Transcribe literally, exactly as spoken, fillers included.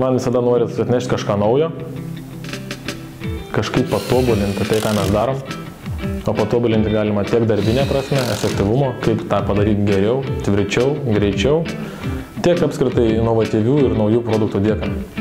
Man visada norisi atnešti kažką naujo, kažkaip patobulinti tai, ką mes darom. O patobulinti galima tiek darbinę prasme, efektyvumo, kaip tą padaryti geriau, tvirčiau, greičiau, tiek apskritai inovatyvių ir naujų produktų dėka.